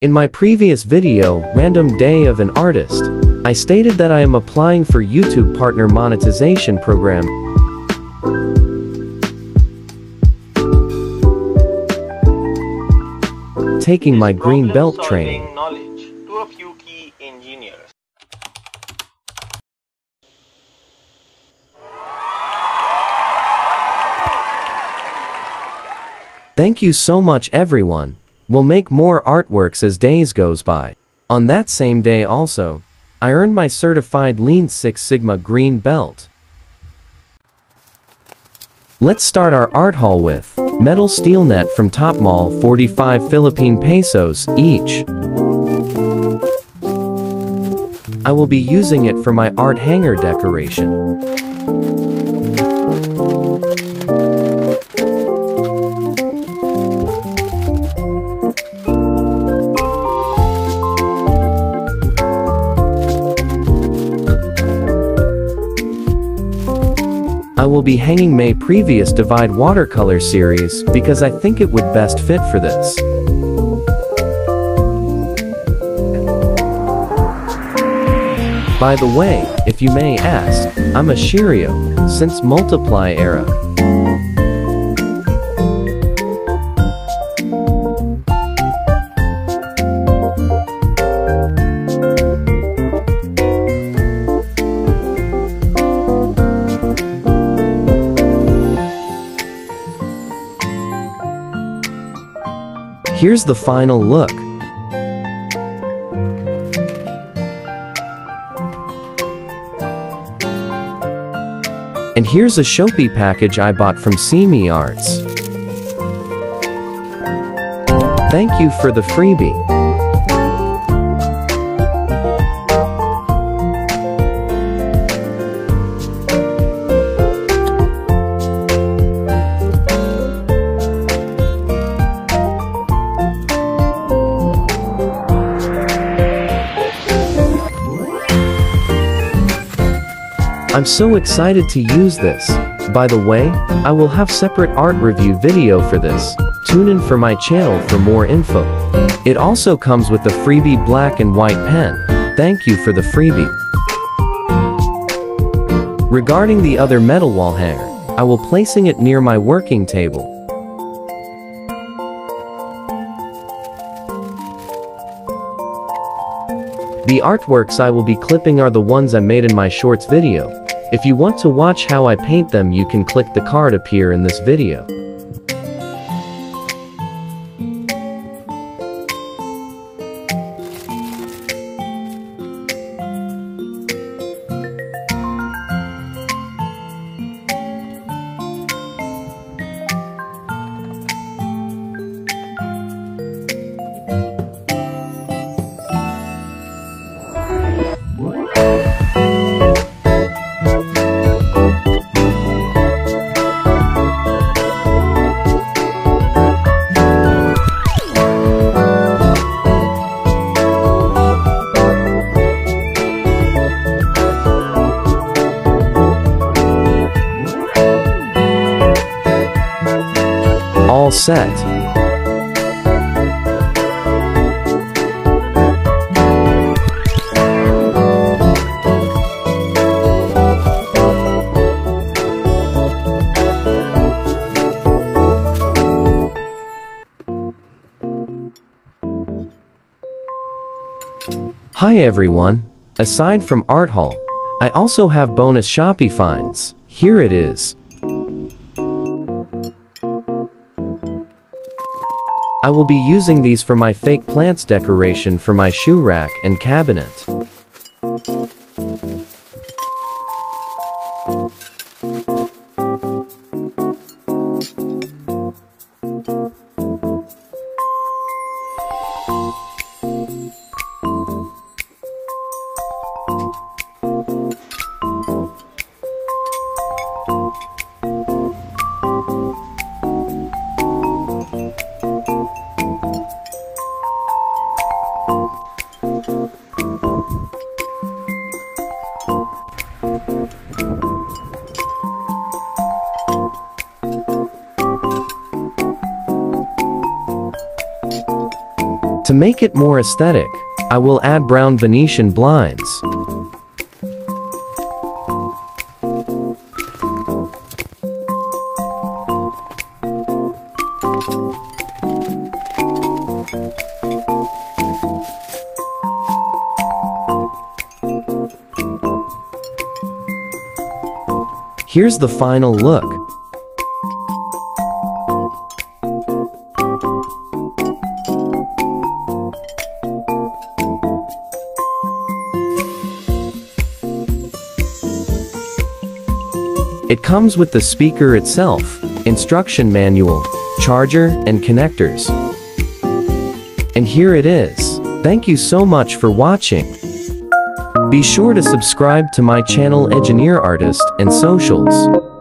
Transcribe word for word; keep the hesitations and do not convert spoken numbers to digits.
In my previous video, Random Day of an Artist, I stated that I am applying for YouTube Partner Monetization Program. Taking my green belt training. Knowledge. Two of you key engineers. Thank you so much everyone. We'll make more artworks as days goes by. On that same day also, I earned my certified Lean Six Sigma green belt. Let's start our art haul with metal steel net from Topmall, forty-five Philippine pesos each. I will be using it for my art hanger decoration. I will be hanging my previous Divide Watercolor series because I think it would best fit for this. By the way, if you may ask, I'm a Shirio, since Multiply Era. Here's the final look. And here's a Shopee package I bought from SeamiArt. Thank you for the freebie. I'm so excited to use this. By the way, I will have separate art review video for this. Tune in for my channel for more info. It also comes with the freebie black and white pen. Thank you for the freebie. Regarding the other metal wall hanger, I will placing it near my working table. The artworks I will be clipping are the ones I made in my shorts video. If you want to watch how I paint them, you can click the card appear in this video. All set. Hi everyone. Aside from art haul, I also have bonus Shopee finds. Here it is. I will be using these for my fake plants decoration for my shoe rack and cabinet. To make it more aesthetic, I will add brown Venetian blinds. Here's the final look. It comes with the speaker itself, instruction manual, charger, and connectors. And here it is. Thank you so much for watching. Be sure to subscribe to my channel Edgineer Artist and socials.